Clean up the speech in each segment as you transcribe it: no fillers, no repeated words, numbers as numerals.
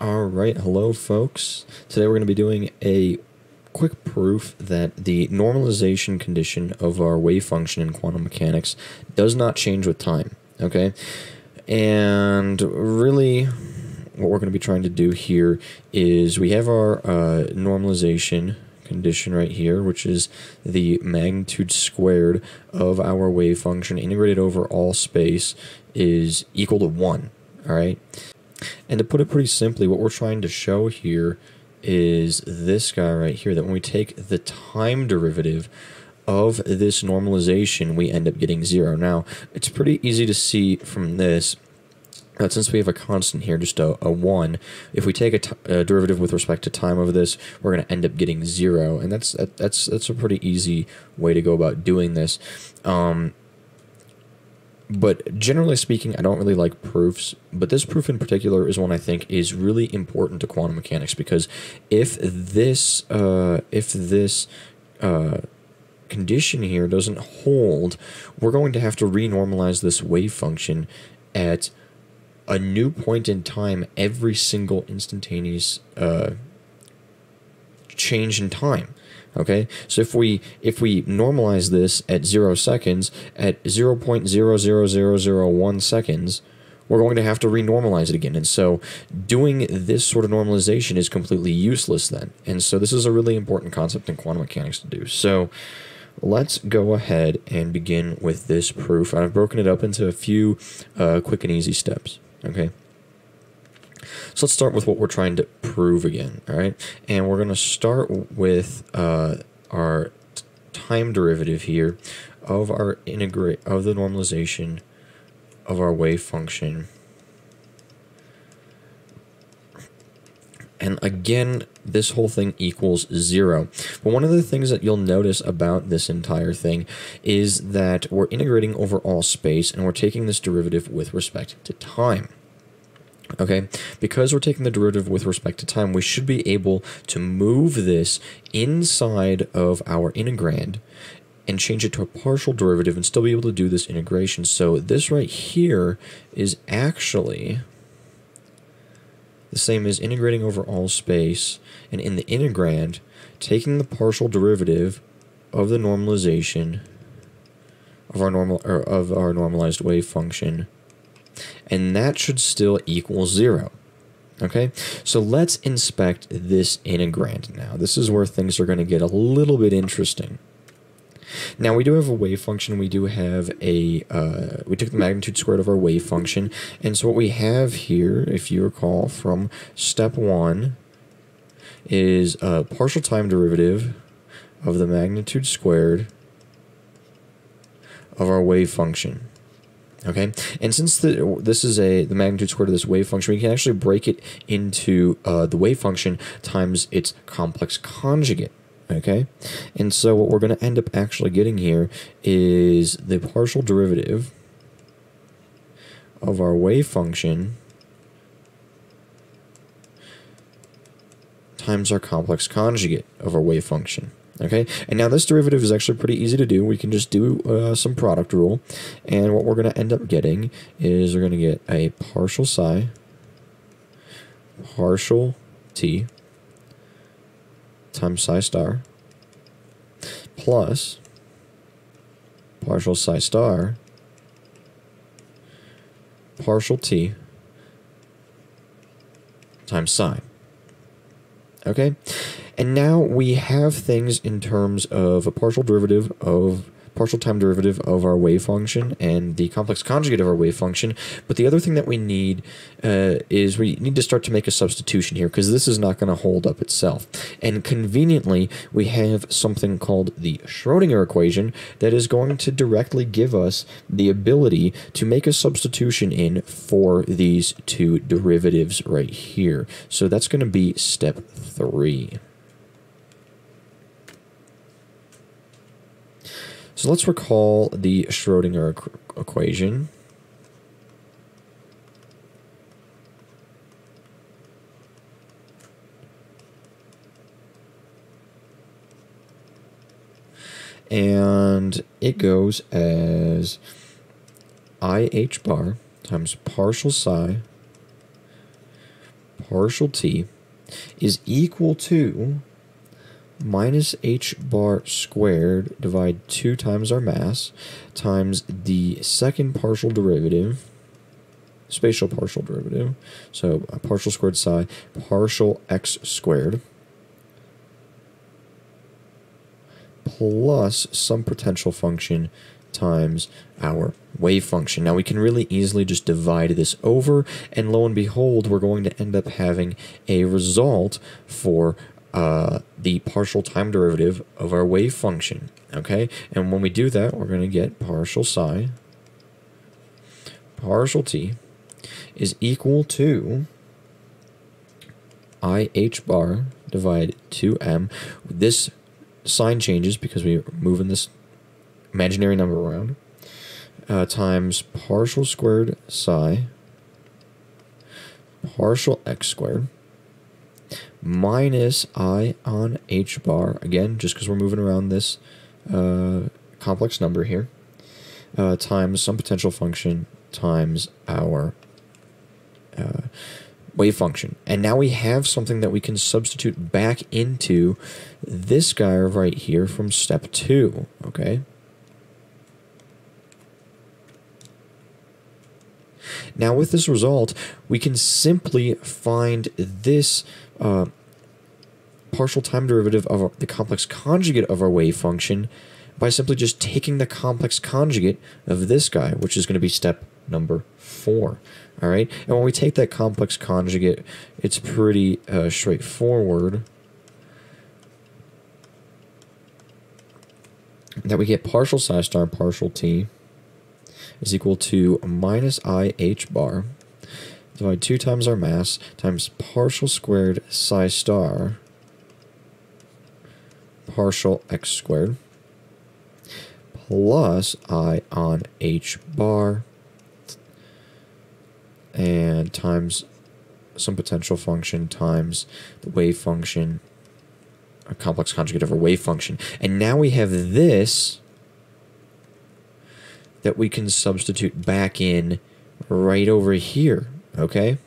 All right, hello folks. Today we're going to be doing a quick proof that the normalization condition of our wave function in quantum mechanics does not change with time, okay? And really what we're going to be trying to do here is we have our normalization condition right here, which is the magnitude squared of our wave function integrated over all space is equal to 1, all right? And to put it pretty simply, what we're trying to show here is this guy right here, that when we take the time derivative of this normalization, we end up getting 0. Now, it's pretty easy to see from this that since we have a constant here, just a 1, if we take a derivative with respect to time over this, we're going to end up getting 0. And that's a pretty easy way to go about doing this. But generally speaking, I don't really like proofs, but this proof in particular is one I think is really important to quantum mechanics, because if this condition here doesn't hold, we're going to have to renormalize this wave function at a new point in time every single instantaneous change in time. Okay, so if we normalize this at 0 seconds, at 0.00001 seconds, we're going to have to renormalize it again. And so doing this sort of normalization is completely useless then. And so this is a really important concept in quantum mechanics to do. So let's go ahead and begin with this proof. I've broken it up into a few quick and easy steps. Okay. So let's start with what we're trying to prove again, all right? And we're going to start with our time derivative here of our the normalization of our wave function. And again, this whole thing equals 0. But one of the things that you'll notice about this entire thing is that we're integrating over all space, and we're taking this derivative with respect to time. Okay, because we're taking the derivative with respect to time, we should be able to move this inside of our integrand and change it to a partial derivative and still be able to do this integration. So this right here is actually the same as integrating over all space, and in the integrand, taking the partial derivative of the normalization of our normalized wave function. And that should still equal 0. Okay, so let's inspect this integrand now. This is where things are going to get a little bit interesting. Now, we do have a wave function. We do have a, we took the magnitude squared of our wave function. And so what we have here, if you recall from step 1, is a partial time derivative of the magnitude squared of our wave function. Okay, and since this is the magnitude squared of this wave function, we can actually break it into the wave function times its complex conjugate. Okay, and so what we're going to end up actually getting here is the partial derivative of our wave function times our complex conjugate of our wave function. Okay, and now this derivative is actually pretty easy to do. We can just do some product rule, and what we're going to end up getting is we're going to get a partial psi, partial t, times psi star, plus partial psi star, partial t, times psi. Okay? And now we have things in terms of a partial time derivative of our wave function and the complex conjugate of our wave function. But the other thing that we need is we need to start to make a substitution here, because this is not going to hold up itself. And conveniently, we have something called the Schrödinger equation that is going to directly give us the ability to make a substitution in for these two derivatives right here. So that's going to be step 3. So let's recall the Schrödinger equation. And it goes as IH bar times partial psi partial t is equal to minus h bar squared divide 2 times our mass times the second partial derivative, spatial partial derivative, so partial squared psi, partial x squared, plus some potential function times our wave function. Now we can really easily just divide this over, and lo and behold, we're going to end up having a result for the partial time derivative of our wave function, okay? And when we do that, we're going to get partial psi, partial t, is equal to IH bar divide 2m. This sign changes because we're moving this imaginary number around, times partial squared psi, partial x squared, minus I on h bar, again, just because we're moving around this complex number here, times some potential function times our wave function. And now we have something that we can substitute back into this guy right here from step 2, okay? Now with this result, we can simply find this partial time derivative of the complex conjugate of our wave function by simply just taking the complex conjugate of this guy, which is going to be step number 4. All right, and when we take that complex conjugate, it's pretty straightforward that we get partial psi star partial t is equal to minus IH bar divide 2 times our mass times partial squared psi star partial x squared plus I on h bar and times some potential function times the wave function, a complex conjugate of our wave function. And now we have this that we can substitute back in right over here, okay?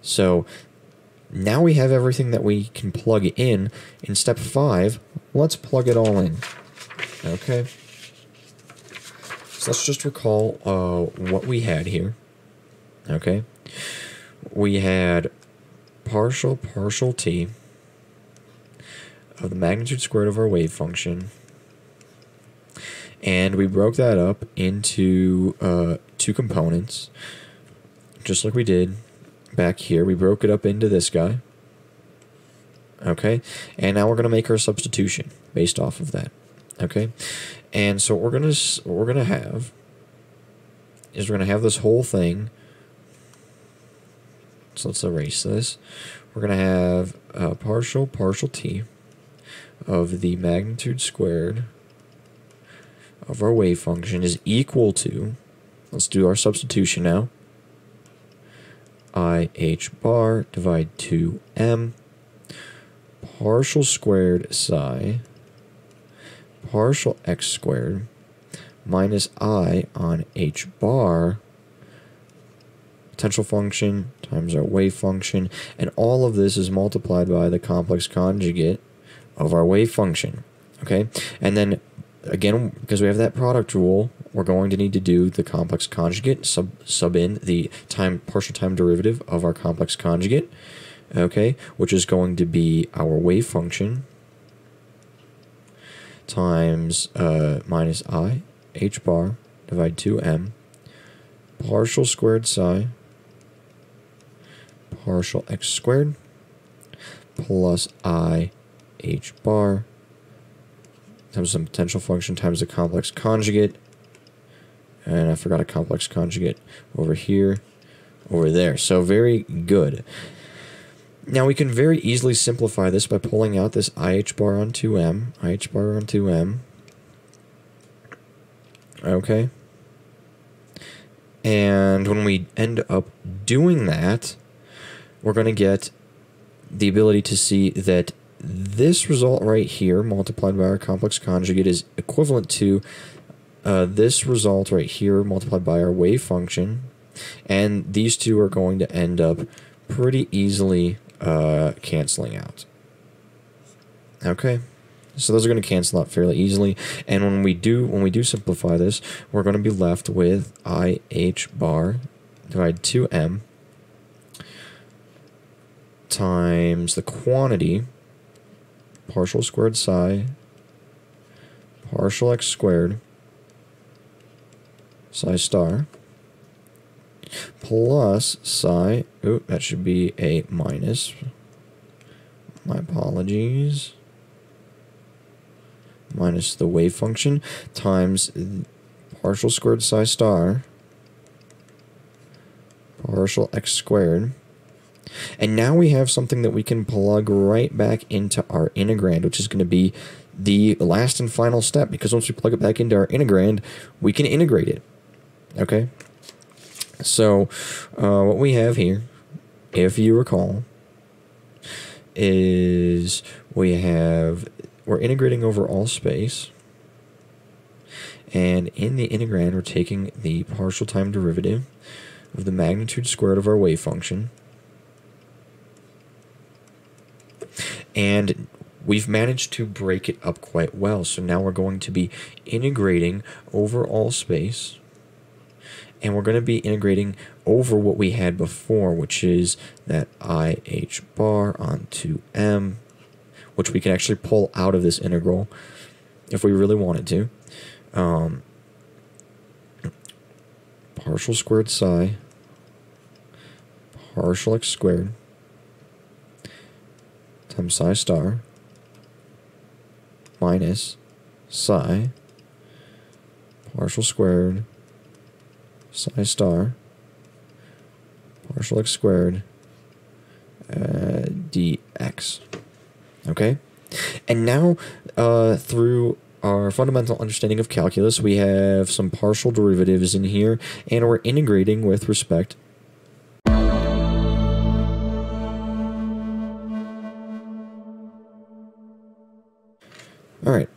So now we have everything that we can plug in. In step 5, let's plug it all in, okay? So let's just recall what we had here, okay? We had partial t of the magnitude squared of our wave function, and we broke that up into 2 components, just like we did back here. We broke it up into this guy. Okay, and now we're going to make our substitution based off of that. Okay, and so we're going to have this whole thing. So let's erase this. We're going to have partial t of the magnitude squared of our wave function is equal to, let's do our substitution now, IH bar divide 2m partial squared psi partial x squared minus I on h bar potential function times our wave function, and all of this is multiplied by the complex conjugate of our wave function, okay? And then again, because we have that product rule, we're going to need to do the complex conjugate, sub in the partial time derivative of our complex conjugate, okay, which is going to be our wave function times minus I, h bar, divide 2m, partial squared psi, partial x squared, plus I, h bar, times some potential function times the complex conjugate, and I forgot a complex conjugate over here, over there. So very good. Now we can very easily simplify this by pulling out this IH bar on 2M, okay? And when we end up doing that, we're going to get the ability to see that this result right here multiplied by our complex conjugate is equivalent to this result right here multiplied by our wave function, and these two are going to end up pretty easily canceling out. Okay, so those are going to cancel out fairly easily. And when we do simplify this, we're going to be left with IH bar divided 2m times the quantity partial squared psi partial x squared psi star plus psi, ooh, that should be a minus, my apologies, minus the wave function, times partial squared psi star partial x squared. And now we have something that we can plug right back into our integrand, which is going to be the last and final step, because once we plug it back into our integrand, we can integrate it. Okay, so what we have here, if you recall, is we're integrating over all space, and in the integrand we're taking the partial time derivative of the magnitude squared of our wave function. And we've managed to break it up quite well. So now we're going to be integrating over all space, and we're going to be integrating over what we had before, which is that IH bar onto M, which we can actually pull out of this integral if we really wanted to. Partial squared psi, partial x squared, times psi star, minus psi, partial squared, psi star, partial x squared, dx. Okay? And now, through our fundamental understanding of calculus, we have some partial derivatives in here, and we're integrating with respect to Alright,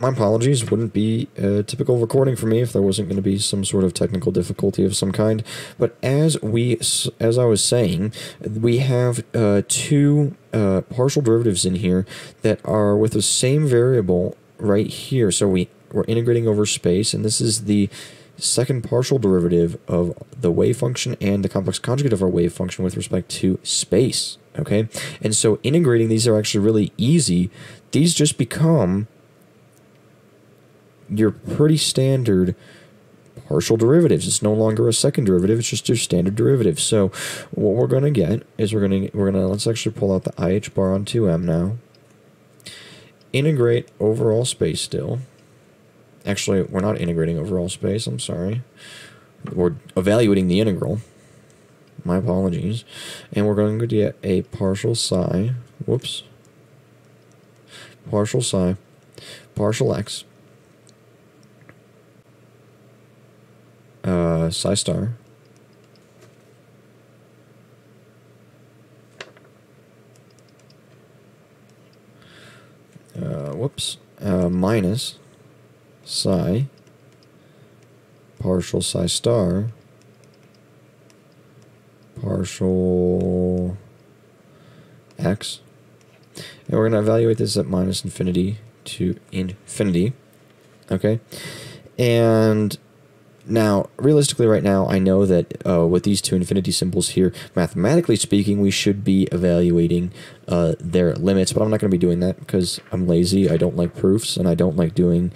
my apologies, wouldn't be a typical recording for me if there wasn't going to be some sort of technical difficulty of some kind. But as I was saying, we have two partial derivatives in here that are with the same variable right here. So we're integrating over space, and this is the second partial derivative of the wave function and the complex conjugate of our wave function with respect to space. Okay, and so integrating these are actually really easy. These just become your pretty standard partial derivatives. It's no longer a second derivative, it's just your standard derivative. So what we're going to get is let's actually pull out the IH bar on 2m now, integrate over all space still. Actually, we're not integrating over all space, I'm sorry. We're evaluating the integral. My apologies. And we're going to get a partial psi, whoops, partial psi, partial x, psi star, minus psi, partial psi star, partial x, and we're going to evaluate this at minus infinity to infinity. Okay, and now realistically right now I know that with these two infinity symbols here, mathematically speaking, we should be evaluating their limits, but I'm not going to be doing that because I'm lazy, I don't like proofs, and I don't like doing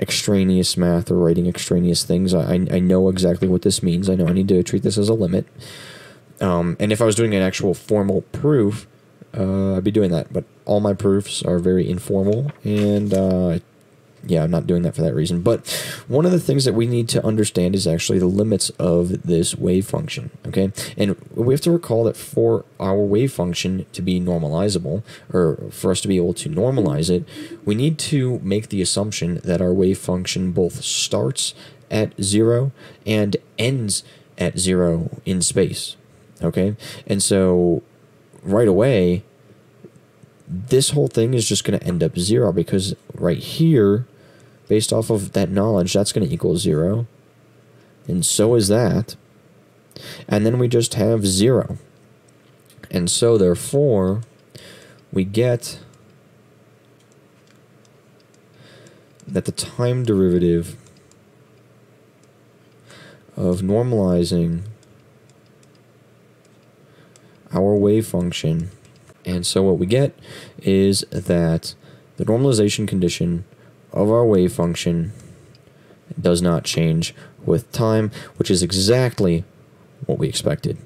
extraneous math or writing extraneous things. I know exactly what this means. I know I need to treat this as a limit. And if I was doing an actual formal proof, I'd be doing that. But all my proofs are very informal, and yeah, I'm not doing that for that reason. But one of the things that we need to understand is actually the limits of this wave function, okay? And we have to recall that for our wave function to be normalizable, or for us to be able to normalize it, we need to make the assumption that our wave function both starts at 0 and ends at 0 in space, okay? And so right away, this whole thing is just going to end up 0, because right here, based off of that knowledge, that's going to equal 0, and so is that, and then we just have 0. And so therefore, we get that the time derivative of normalizing our wave function. And so what we get is that the normalization condition of our wave function does not change with time, which is exactly what we expected.